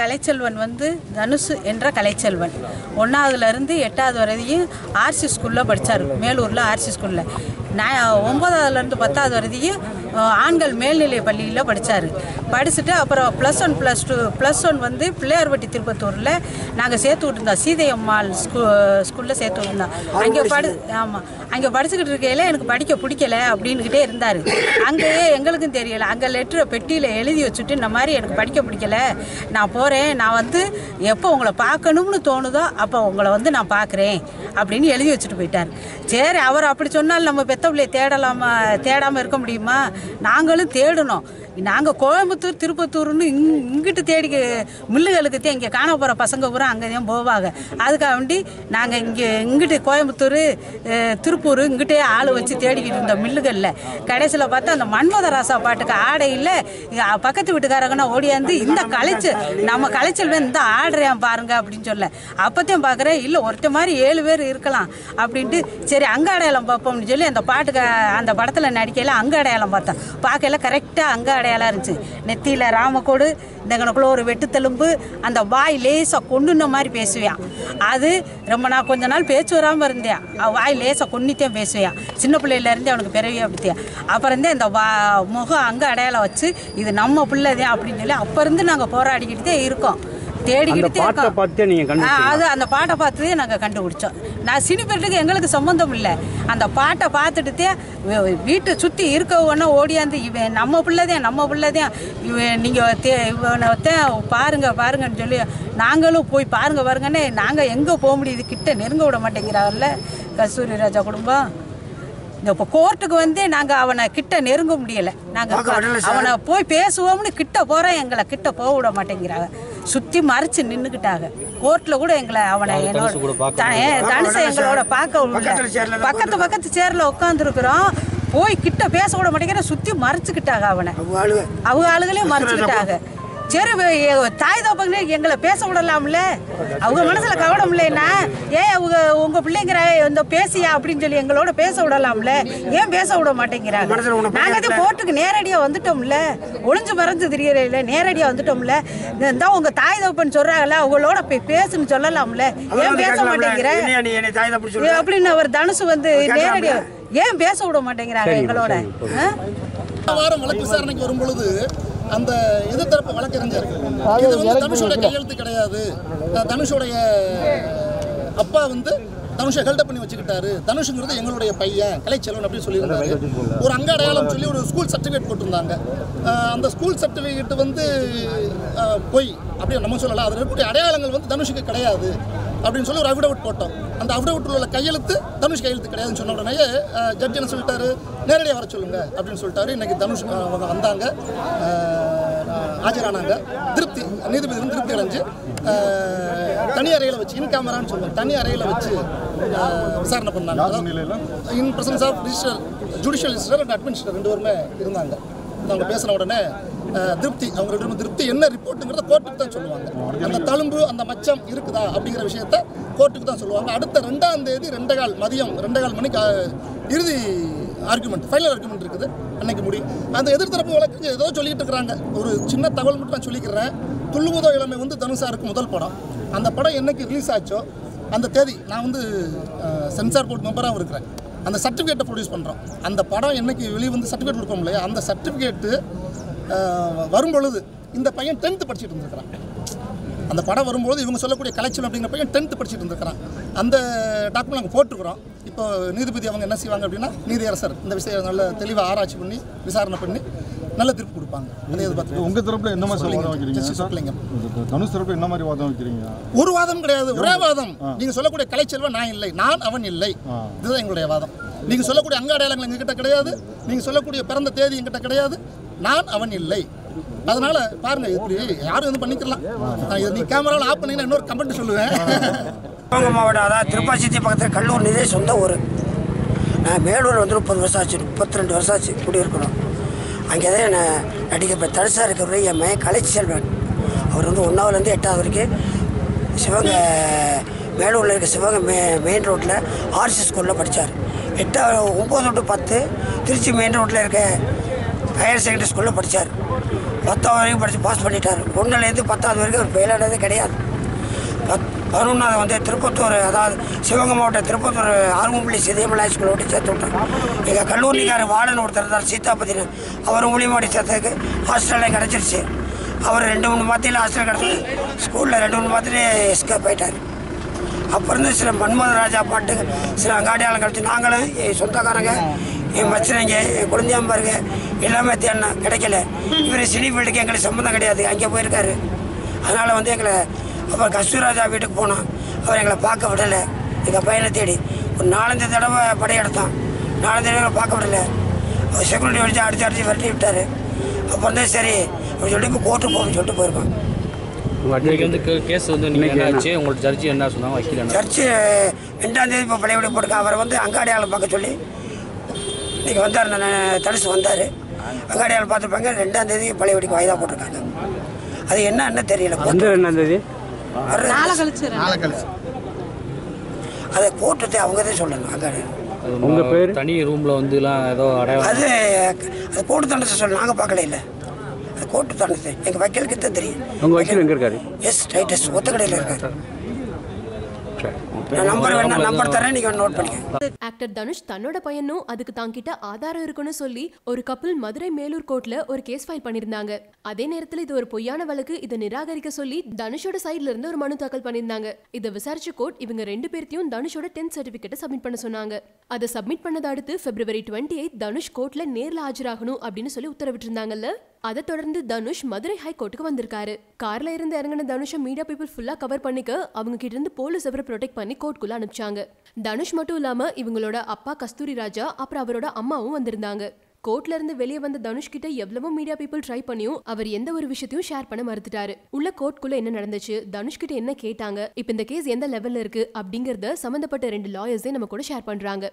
கலைச்செல்வன் வந்து தனுஷ் என்ற கலைச்செல்வன் 1ஆவதுலேருந்து 8ஆவது வரையும் ஆர்சி ஸ்கூலில் படித்தார். மேலூரில் ஆர்சி ஸ்கூலில் 9ஆவதுலேருந்து 10ஆவது வரையும் ஆண்கள் மேல்நிலை பள்ளியில் படித்தார். படிச்சுட்டு அப்புறம் +1 +2 +1 வந்து பிள்ளையார்பட்டி திருப்பத்தூரில் நாங்கள் சேர்த்து விட்டுருந்தோம். சீதையம்மாள் ஸ்கூலில் சேர்த்து விட்டுருந்தோம். அங்கே அங்கே படிச்சுக்கிட்டு இருக்கையில் எனக்கு படிக்க பிடிக்கலை அப்படின்னுக்கிட்டே இருந்தார். அங்கேயே எங்களுக்கும் தெரியலை. அங்கே லெட்டரை பெட்டியில் எழுதி வச்சுட்டு இந்த மாதிரி எனக்கு படிக்க பிடிக்கலை, நான் போகிறேன், நான் வந்து எப்போ உங்களை பார்க்கணும்னு தோணுதோ அப்போ உங்களை வந்து நான் பார்க்குறேன் அப்படின்னு எழுதி வச்சுட்டு போயிட்டார். சரி, அவர் அப்படி சொன்னால் நம்ம பெத்த பிள்ளையை தேடாமல் இருக்க முடியுமா? நாங்களும் தேடணும். நாங்கள் கோயம்புத்தூர் திருப்பத்தூர்னு இங்கிட்டு தேடி மில்லுகளுக்கு தான் இங்கே காண போகிற பசங்க பூரா அங்கே தான் போவாங்க. அதுக்காக வேண்டி நாங்கள் இங்கிட்டு கோயம்புத்தூர் திருப்பூர் இங்கிட்டே ஆள் வச்சு தேடிக்கிட்டு இருந்தோம் மில்லுகளில். கடைசியில் பார்த்தா அந்த மன்மதராசா பாட்டுக்கு ஆடையில் பக்கத்து வீட்டுக்காரங்கன்னா ஓடியாந்து இந்த நம்ம கலைச்செல்வன் இந்த ஆடுறேன் பாருங்க அப்படின்னு சொல்ல அப்போத்தையும் பார்க்குறேன் இல்லை ஒருத்த மாதிரி 7 பேர் இருக்கலாம் அப்படின்ட்டு சரி அங்கே அடையாளம் பார்ப்போம்னு சொல்லி அந்த பாட்டுக்கு அந்த படத்தில் நடிக்கையில் அங்கே அடையாளம் பார்த்தேன். பார்க்கல கரெக்டாக அங்கே அடையாளம் இருந்துச்சு. நெத்தியில் ராமக்கோடு, இந்த கணக்குள்ள ஒரு வெட்டுத்தெலும்பு, அந்த வாய் லேசாக கொண்டுன மாதிரி பேசுவேன். அது ரொம்ப நான் கொஞ்ச நாள் பேச்சு வராமல் இருந்தேன். வாய் லேசாக கொண்டுத்தான் பேசுவேன். சின்ன பிள்ளையிலேருந்து அவனுக்கு பிறவியே அப்படித்தான். அப்புறம் இருந்தே இந்த முகம் அங்கே அடையாளம் வச்சு இது நம்ம பிள்ளைதான் அப்படின்னு சொல்லி அப்போ இருந்து நாங்கள் போராடிக்கிட்டு தான் இருக்கோம், தேடிக்கிட்டு இருக்கோம். அது அந்த பாட்டை பார்த்துதே நாங்கள் கண்டுபிடிச்சோம். நான் சினிபெட்டுக்கு எங்களுக்கு சம்மந்தம் இல்லை. அந்த பாட்டை பார்த்துட்டு வீட்டை சுற்றி இருக்கவன்னா ஓடியாந்து இவன் நம்ம பிள்ளைதான் நம்ம பிள்ளைதான் இவன் நீங்கள் இவனத்தான் பாருங்கள் பாருங்கன்னு சொல்லி நாங்களும் போய் பாருங்கள் பாருங்கன்னு நாங்கள் எங்கே போக முடியுது, கிட்ட நெருங்க விட மாட்டேங்கிறாங்கல்ல கஸ்தூரி ராஜா குடும்பம். இப்போ கோர்ட்டுக்கு வந்து நாங்கள் அவனை கிட்ட நெருங்க முடியலை. நாங்கள் அவனை போய் பேசுவோம்னு கிட்ட போகிறோம், எங்களை கிட்ட போக விட மாட்டேங்கிறாங்க. சுற்றி மறைச்சு நின்றுக்கிட்டாங்க. கோர்ட்டில் கூட எங்களை அவனை தனுசை எங்களோட பார்க்க பக்கத்து சேரில் உட்காந்துருக்குறோம், போய் கிட்ட பேச விட மாட்டேங்கிறேன். சுற்றி மறைச்சிக்கிட்டாங்க அவனை, அவங்க ஆளுகளையும் மறைச்சிக்கிட்டாங்க. சரி, தாய் தோப்பங்க எங்களை பேச விடலாம்ல, அவங்க மனசில் கவனம் இல்லைன்னா ஏன் அவங்க உங்கள் பிள்ளைங்கிற இந்த பேசியா அப்படின்னு சொல்லி எங்களோட பேச விடலாம்ல, ஏன் பேச விட மாட்டேங்கிறாங்க? நாங்கள் எதுவும் கோர்ட்டுக்கு நேரடியாக வந்துட்டோம்ல, ஒளிஞ்சு மறைஞ்சு தெரியல இல்லை, நேரடியாக வந்துட்டோம்ல. இருந்தால் உங்கள் தாய் தோப்புன்னு சொல்கிறாங்கள அவங்களோட பேசுன்னு சொல்லலாம்ல, ஏன் பேச மாட்டேங்கிற அப்படின்னு அவர் தனுஷ் வந்து நேரடியாக ஏன் பேச விட மாட்டேங்கிறாங்க எங்களோட? வாரம் வழக்கு விசாரணைக்கு வரும்பொழுது அந்த எதிர்த்தரப்பு வழக்கறிஞர் இது வந்து தனுஷோட கையெழுத்து கிடையாது, தனுஷோடைய அப்பா வந்து தனுஷை ஹெல்டப் பண்ணி வச்சுக்கிட்டாரு, தனுஷுங்கிறது எங்களுடைய பையன் கலைச்செல்வன் அப்படின்னு சொல்லியிருந்தாரு. ஒரு அங்க அடையாளம் சொல்லி ஒரு ஸ்கூல் சர்டிஃபிகேட் போட்டிருந்தாங்க. அந்த ஸ்கூல் சர்டிஃபிகேட் வந்து போய் அப்படியே நம்ம சொல்லலாம், அதில் இருக்கக்கூடிய அடையாளங்கள் வந்து தனுஷுக்கு கிடையாது அப்படின்னு சொல்லி ஒரு அஃபிடவிட் போட்டோம். அந்த அஃபிடவிட்டில் உள்ள கையெழுத்து தனுஷ் கையெழுத்து கிடையாதுன்னு சொன்ன உடனே ஜட்ஜ் என்ன சொல்லிட்டாரு, நேரடியாக வர சொல்லுங்க அப்படின்னு சொல்லிட்டாரு. இன்னைக்கு தனுஷ் அவங்க வந்தாங்க, ஆஜரானாங்க. திருப்தி நீதிபதி வந்து திருப்தி அடைஞ்சு தனி அறையில் வச்சு இன் கேமரான்னு சொல்லுவாங்க, தனி அறையில் வச்சு விசாரணை பண்ணாங்க. In presence of register judicial register and administrator 2 பேருமே இருந்தாங்க. அவங்க பேசின உடனே திருப்தி, அவங்களோட திருப்தி என்ன ரிப்போர்ட்டுங்கிறத கோர்ட்டுக்கு தான் சொல்லுவாங்க. அந்த தழும்பு அந்த மச்சம் இருக்குதா அப்படிங்கிற விஷயத்த கோர்ட்டுக்கு தான் சொல்லுவாங்க. அடுத்த 2ஆம் தேதி 2:00 மதியம் 2:30 மணிக்கு இறுதி ஆர்குமெண்ட், ஃபைனல் ஆர்குமெண்ட் இருக்குது அன்னைக்கு முடியும். அந்த எதிர்த்தரப்பு வழக்கு ஏதோ சொல்லிக்கிட்டு இருக்கிறாங்க. ஒரு சின்ன தகவல் மட்டும் நான் சொல்லிக்கிறேன். துள்ளுமுதோ இளமை வந்து தனுஷாருக்கு முதல் படம். அந்த படம் என்னைக்கு ரிலீஸ் ஆச்சோ அந்த தேதி நான் வந்து சென்சார் போர்டு மெம்பராகவும் இருக்கிறேன். அந்த சர்டிஃபிகேட்டை ப்ரொடியூஸ் பண்ணுறோம். அந்த படம் என்னைக்கு வெளியே வந்து சர்டிஃபிகேட் கொடுப்போம் இல்லையா, அந்த சர்டிஃபிகேட்டு வரும்பொழுது இந்த பையன் 10th படிச்சுட்டு இருந்திருக்கிறான். அந்த படம் வரும்பொழுது இவங்க சொல்லக்கூடிய கலெக்ஷன் அப்படிங்கிற பையன் 10th படிச்சுட்டு இருந்திருக்கிறான். அந்த டாக்குமெண்ட் நாங்கள் போட்டிருக்கிறோம். இப்போ நீதிபதி அவங்க என்ன செய்வாங்க அப்படின்னா, நீதியரசர் இந்த விஷயம் நல்ல தெளிவாக ஆராய்ச்சி பண்ணி விசாரணை பண்ணி நல்ல திருப்பு கொடுப்பாங்க. உங்கள் தரப்பில் என்ன மாதிரி வாதம் வைக்கிறீங்க? என்ன மாதிரி வாதம் வைக்கிறீங்க? ஒரு வாதம் கிடையாது, ஒரே வாதம். நீங்கள் சொல்லக்கூடிய கலைச்செல்வன் நான் இல்லை, நான் அவன் இல்லை, இதுதான் எங்களுடைய வாதம். நீங்கள் சொல்லக்கூடிய அங்க அடையாளங்கள் எங்ககிட்ட கிடையாது, நீங்கள் சொல்லக்கூடிய பிறந்த தேதி எங்கிட்ட கிடையாது, நான் அவன் இல்லை. அதனால பாருங்க, இப்படி யாரும் வந்து பண்ணிக்கலாம். நீ கேமராவில் ஆஃப் பண்ணீங்கன்னா இன்னொரு கமெண்ட் சொல்லுவேன். சிவகங்கை மாவட்டம், அதாவது திருப்பாச்சித்தி பக்கத்தில் கல்லூர் நிதி சொந்த ஊர். நான் மேலூர் வந்து 30 வருஷம் ஆச்சு, 32 வருஷம் ஆச்சு இப்படி இருக்கணும். அங்கே தான் என்னை நடிக்க தனுஷா இருக்கிறவரை என் மையன் கலைச்செல்வன் அவர் வந்து 1ஆவதுலேருந்து 8ஆவது வரைக்கும் சிவகங்கை மேலூரில் இருக்க சிவகங்கை மெயின் ரோட்டில் ஆர்சி ஸ்கூலில் படித்தார். 8ஆவது 9 டு 10 திருச்சி மெயின் ரோட்டில் இருக்க ஹையர் செகண்டரி ஸ்கூலில் படித்தார். 10th வரைக்கும் படித்து பாஸ் பண்ணிட்டார். 1லேருந்து 10th வரைக்கும் அவர் ஃபெயிலானதே கிடையாது. 11வது வந்து திருப்பத்தூர், அதாவது சிவகங்கை மாவட்டம் திருப்பத்தூர் ஆர்வம்பள்ளி சிதைமலை ஹைஸ்கூல் ஓட்டி சேர்த்து விட்டாங்க. எங்கள் கல்லூரிக்கார வார்டன் ஒருத்தர் இருந்தார் சீதாபதினு, அவர் மூலியமாடி சேர்த்ததுக்கு ஹாஸ்டல்லே கிடச்சிருச்சு. அவர் 2-3 மாதத்தில் ஹாஸ்டல் கிடச்சி ஸ்கூலில் 2-3 மாதத்துலேயே எஸ்கேப் ஆகிட்டார். அப்போருந்து சில மன்மோகன் ராஜா பாட்டுக்கு சில அங்காடியாலும் கிடச்சி நாங்களும் என் சொந்தக்காரங்க, என் மச்சினைங்க, என் குழந்தையாம்பாருங்க எல்லாமே தேடினா கிடைக்கல. இவர் சினி வீட்டுக்கு எங்களுக்கு சம்மந்தம் கிடையாது, அங்கே போயிருக்காரு. அதனால் வந்து எங்களை அப்புறம் கஸ்தூரி ராஜா வீட்டுக்கு போனோம். அவர் எங்களை பார்க்க விடலை. எங்கள் பையனை தேடி ஒரு 4-5 தடவை படையெடுத்தான். 4-5 தடவை பார்க்க விடலை. அவர் செக்யூரிட்டி வச்சு அடிச்சு விரட்டி விட்டார். அப்போ வந்து சரி அப்படின்னு சொல்லிட்டு இப்போ கோர்ட்டு போகணும்னு சொல்லிட்டு போயிருப்பான். ஜட்ஜி என்ன சொன்னாங்க? ஜட்ஜி 2ஆம் தேதி இப்போ பழையபடி போட்டுருக்கான். அவரை வந்து அங்காடியால் பார்க்க சொல்லி இன்றைக்கி வந்தார், தடுசு வந்தார். அங்காடியால் பார்த்துருப்பாங்க. 2ஆம் தேதி பழையபடிக்கு வாய்தா போட்டிருக்காங்க. அது என்னன்னு தெரியல. 1 அதை கோட்டத்தை அவங்க தான் சொல்லணும். அங்காடி உங்கள் பேர் தனி ரூமில் வந்துலாம் ஏதோ அது அது கோட்டு தண்டத்தை சொல்ல நாங்கள் பார்க்கல. இல்லை அது கோட்டு தண்டத்தை எங்கள் வக்கீலுக்கு தான் தெரியும். உங்கள் வக்கீல் எங்கே இருக்காரு? எஸ் டைட்டஸ் ஒத்தக்கடையில் இருக்காரு. ஆக்டர் தனுஷ் தன்னோட பையனும் அதுக்கு தாங்கிட்ட ஆதாரம் இருக்குன்னு சொல்லி ஒரு கப்பல் மதுரை மேலூர் கோர்ட்ல ஒரு கேஸ் ஃபைல் பண்ணிருந்தாங்க. அதே நேரத்துல இது ஒரு பொய்யான வழக்கு, இதை நிராகரிக்க சொல்லி தனுஷோட சைட்ல இருந்து ஒரு மனு தாக்கல் பண்ணிருந்தாங்க. இதை விசாரிச்ச கோர்ட் இவங்க 2 பேர்த்தையும் தனுஷோட 10th சர்டிபிகேட்டை சப்மிட் பண்ண சொன்னாங்க. அதை சப்மிட் பண்ணதை அடுத்து February 28 தனுஷ் கோர்ட்ல நேர்ல ஆஜராகணும் அப்படின்னு சொல்லி உத்தரவிட்டிருந்தாங்கல்ல. அதை தொடர்ந்து தனுஷ் மதுரை ஹைகோர்ட்டுக்கு வந்திருக்காரு. கார்ல இருந்து இறங்கின தனுஷை மீடியா பீப்புள் ஃபுல்லா கவர் பண்ணிக்க அவங்க கிட்ட இருந்து போலீஸ் அவரை ப்ரொடெக்ட் பண்ணி கோர்ட்டுக்குள்ள அனுப்பிச்சாங்க. தனுஷ் மட்டும் இல்லாம இவங்களோட அப்பா கஸ்தூரி ராஜா அப்புறம் அவரோட அம்மாவும் வந்திருந்தாங்க. கோர்ட்ல இருந்து வெளியே வந்த தனுஷ் கிட்ட எவ்வளவோ மீடியா பீப்புள் ட்ரை பண்ணியும் அவர் எந்த ஒரு விஷயத்தையும் ஷேர் பண்ண மறுத்துட்டாரு. உள்ள கோர்ட்குள்ள என்ன நடந்துச்சு, தனுஷ் கிட்ட என்ன கேட்டாங்க, இப்ப இந்த கேஸ் எந்த லெவல்ல இருக்கு அப்படிங்கறத சம்பந்தப்பட்ட 2 லாயர்ஸே நம்ம கூட ஷேர் பண்றாங்க.